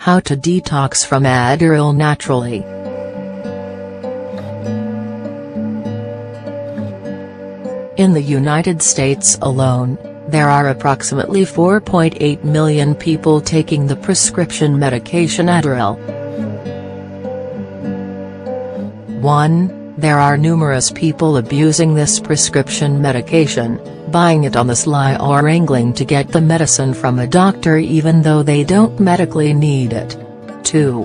How to detox from Adderall naturally. In the United States alone, there are approximately 4.8 million people taking the prescription medication Adderall. 1. There are numerous people abusing this prescription medication, buying it on the sly or wrangling to get the medicine from a doctor even though they don't medically need it. 2.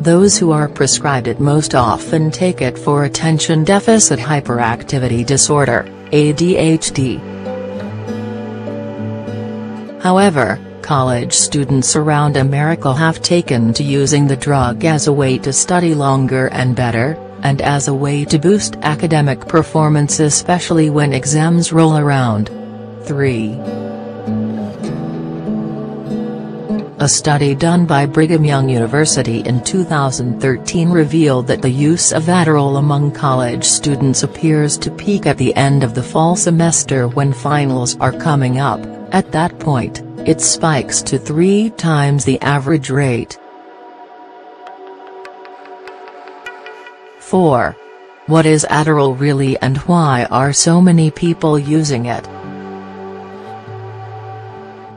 Those who are prescribed it most often take it for attention deficit hyperactivity disorder, ADHD. However, college students around America have taken to using the drug as a way to study longer and better, and as a way to boost academic performance, especially when exams roll around. 3. A study done by Brigham Young University in 2013 revealed that the use of Adderall among college students appears to peak at the end of the fall semester when finals are coming up. At that point, it spikes to 3 times the average rate. 4. What is Adderall really and why are so many people using it?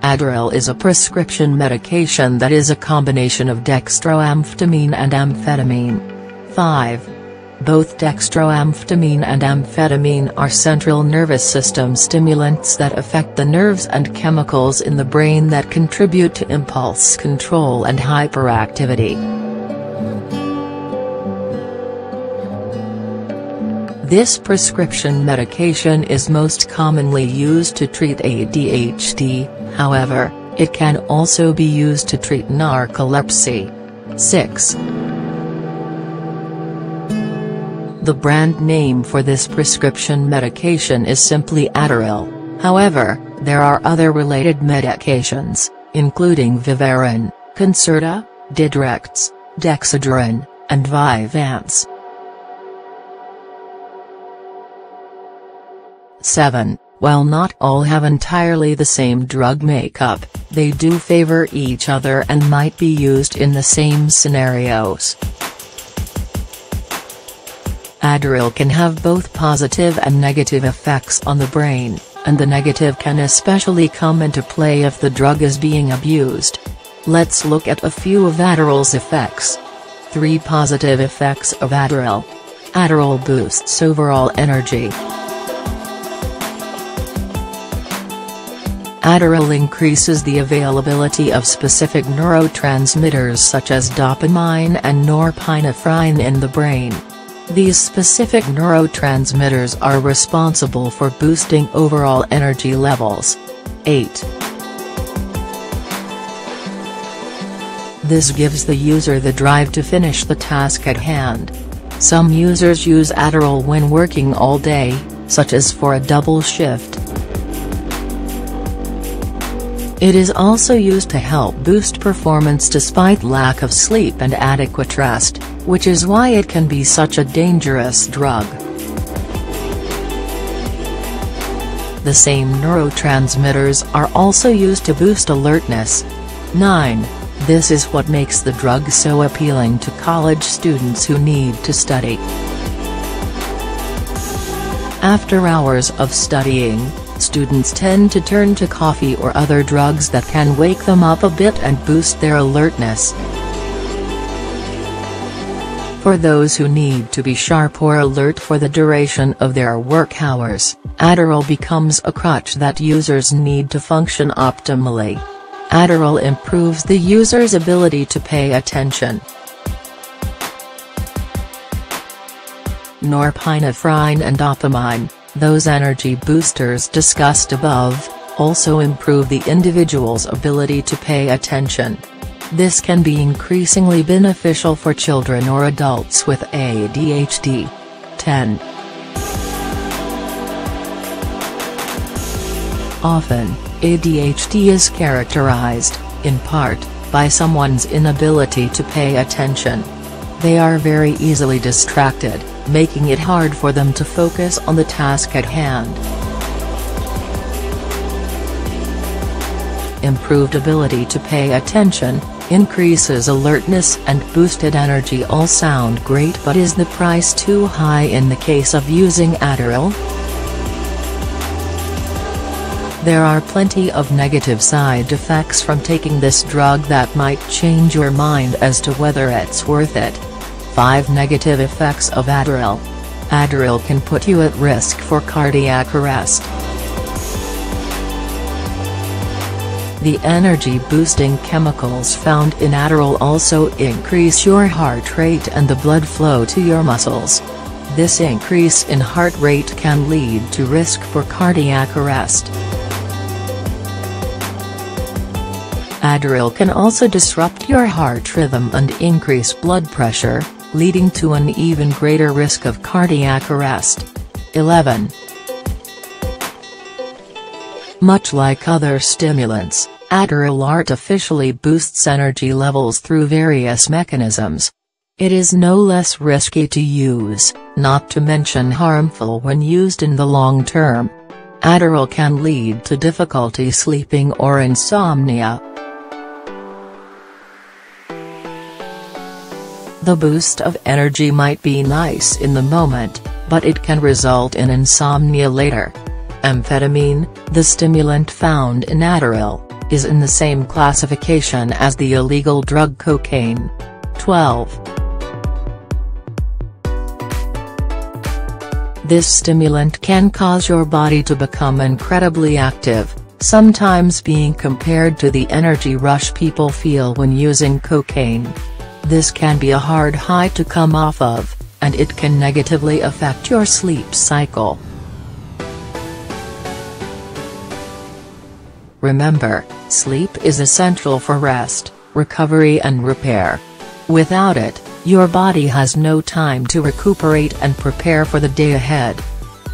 Adderall is a prescription medication that is a combination of dextroamphetamine and amphetamine. 5. Both dextroamphetamine and amphetamine are central nervous system stimulants that affect the nerves and chemicals in the brain that contribute to impulse control and hyperactivity. This prescription medication is most commonly used to treat ADHD, however, it can also be used to treat narcolepsy. 6. The brand name for this prescription medication is simply Adderall, however, there are other related medications, including Vyvanse, Concerta, Didrex, Dexedrine, and Vyvanse. 7. While not all have entirely the same drug makeup, they do favor each other and might be used in the same scenarios. Adderall can have both positive and negative effects on the brain, and the negative can especially come into play if the drug is being abused. Let's look at a few of Adderall's effects. 3 positive effects of Adderall. Adderall boosts overall energy. Adderall increases the availability of specific neurotransmitters such as dopamine and norepinephrine in the brain. These specific neurotransmitters are responsible for boosting overall energy levels. 8. This gives the user the drive to finish the task at hand. Some users use Adderall when working all day, such as for a double shift. It is also used to help boost performance despite lack of sleep and adequate rest, which is why it can be such a dangerous drug. The same neurotransmitters are also used to boost alertness. 9. This is what makes the drug so appealing to college students who need to study. After hours of studying, students tend to turn to coffee or other drugs that can wake them up a bit and boost their alertness. For those who need to be sharp or alert for the duration of their work hours, Adderall becomes a crutch that users need to function optimally. Adderall improves the user's ability to pay attention. Norepinephrine and dopamine, those energy boosters discussed above, also improve the individual's ability to pay attention. This can be increasingly beneficial for children or adults with ADHD. 10. Often, ADHD is characterized, in part, by someone's inability to pay attention. They are very easily distracted, making it hard for them to focus on the task at hand. improved ability to pay attention, increases alertness and boosted energy all sound great, but is the price too high in the case of using Adderall? There are plenty of negative side effects from taking this drug that might change your mind as to whether it's worth it. 5 Negative effects of Adderall. Adderall can put you at risk for cardiac arrest. The energy-boosting chemicals found in Adderall also increase your heart rate and the blood flow to your muscles. This increase in heart rate can lead to risk for cardiac arrest. Adderall can also disrupt your heart rhythm and increase blood pressure, leading to an even greater risk of cardiac arrest. 11. Much like other stimulants, Adderall artificially boosts energy levels through various mechanisms. It is no less risky to use, not to mention harmful when used in the long term. Adderall can lead to difficulty sleeping or insomnia. The boost of energy might be nice in the moment, but it can result in insomnia later. Amphetamine, the stimulant found in Adderall, is in the same classification as the illegal drug cocaine. 12. This stimulant can cause your body to become incredibly active, sometimes being compared to the energy rush people feel when using cocaine. This can be a hard high to come off of, and it can negatively affect your sleep cycle. Remember, sleep is essential for rest, recovery and repair. Without it, your body has no time to recuperate and prepare for the day ahead.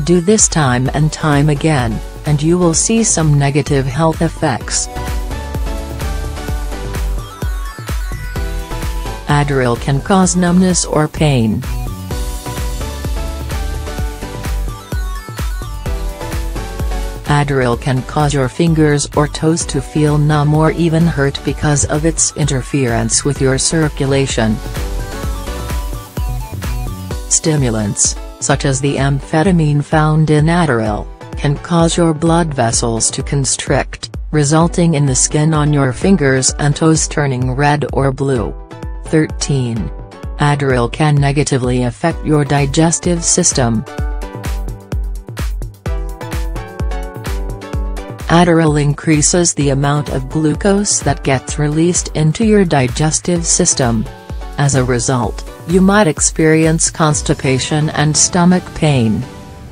Do this time and time again, and you will see some negative health effects. Adderall can cause numbness or pain. Adderall can cause your fingers or toes to feel numb or even hurt because of its interference with your circulation. Stimulants, such as the amphetamine found in Adderall, can cause your blood vessels to constrict, resulting in the skin on your fingers and toes turning red or blue. 13. Adderall can negatively affect your digestive system. Adderall increases the amount of glucose that gets released into your digestive system. As a result, you might experience constipation and stomach pain.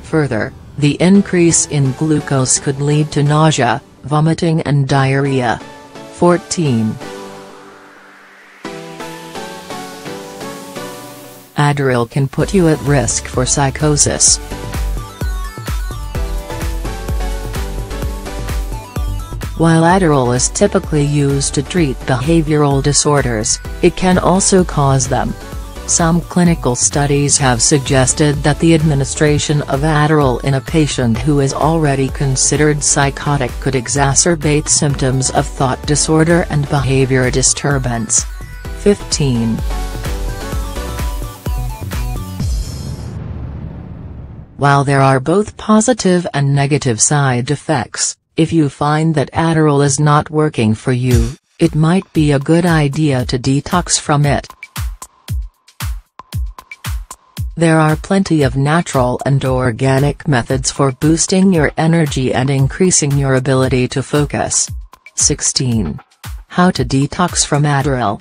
Further, the increase in glucose could lead to nausea, vomiting and diarrhea. 14. Adderall can put you at risk for psychosis. While Adderall is typically used to treat behavioral disorders, it can also cause them. Some clinical studies have suggested that the administration of Adderall in a patient who is already considered psychotic could exacerbate symptoms of thought disorder and behavior disturbance. 15. While there are both positive and negative side effects, if you find that Adderall is not working for you, it might be a good idea to detox from it. There are plenty of natural and organic methods for boosting your energy and increasing your ability to focus. 16. How to detox from Adderall.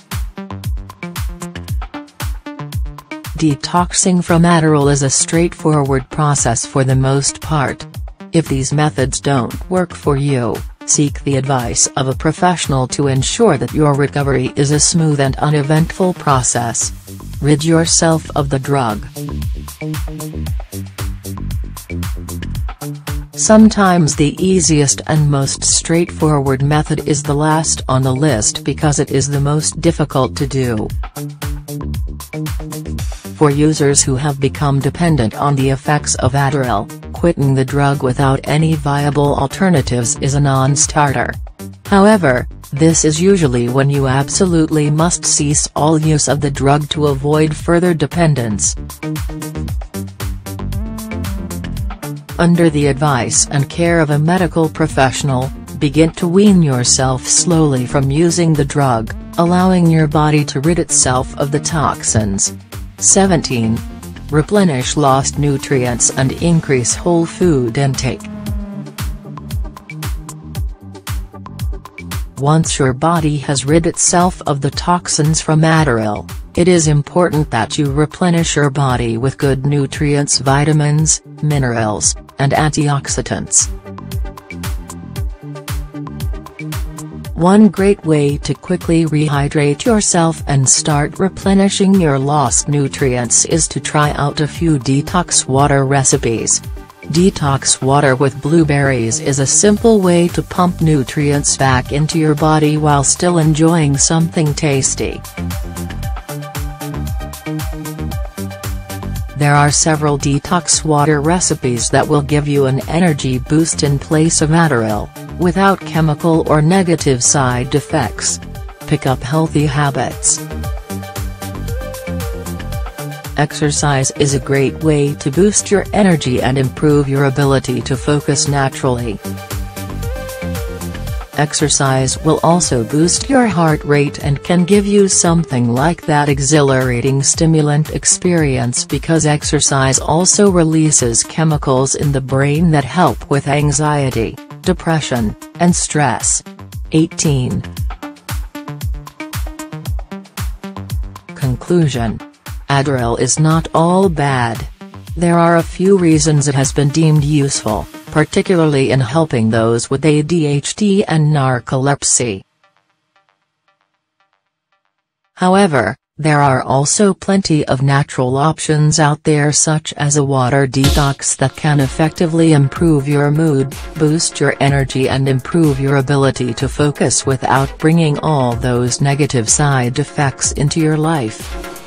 Detoxing from Adderall is a straightforward process for the most part. If these methods don't work for you, seek the advice of a professional to ensure that your recovery is a smooth and uneventful process. Rid yourself of the drug. Sometimes the easiest and most straightforward method is the last on the list because it is the most difficult to do. For users who have become dependent on the effects of Adderall, quitting the drug without any viable alternatives is a non-starter. However, this is usually when you absolutely must cease all use of the drug to avoid further dependence. Under the advice and care of a medical professional, begin to wean yourself slowly from using the drug, allowing your body to rid itself of the toxins. 17. Replenish lost nutrients and increase whole food intake. Once your body has rid itself of the toxins from Adderall, it is important that you replenish your body with good nutrients, vitamins, minerals, and antioxidants. One great way to quickly rehydrate yourself and start replenishing your lost nutrients is to try out a few detox water recipes. Detox water with blueberries is a simple way to pump nutrients back into your body while still enjoying something tasty. There are several detox water recipes that will give you an energy boost in place of Adderall, without chemical or negative side effects. Pick up healthy habits. Exercise is a great way to boost your energy and improve your ability to focus naturally. Exercise will also boost your heart rate and can give you something like that exhilarating stimulant experience, because exercise also releases chemicals in the brain that help with anxiety, depression, and stress. 18. Conclusion. Adderall is not all bad. There are a few reasons it has been deemed useful, particularly in helping those with ADHD and narcolepsy. However, there are also plenty of natural options out there, such as a water detox, that can effectively improve your mood, boost your energy, and improve your ability to focus without bringing all those negative side effects into your life.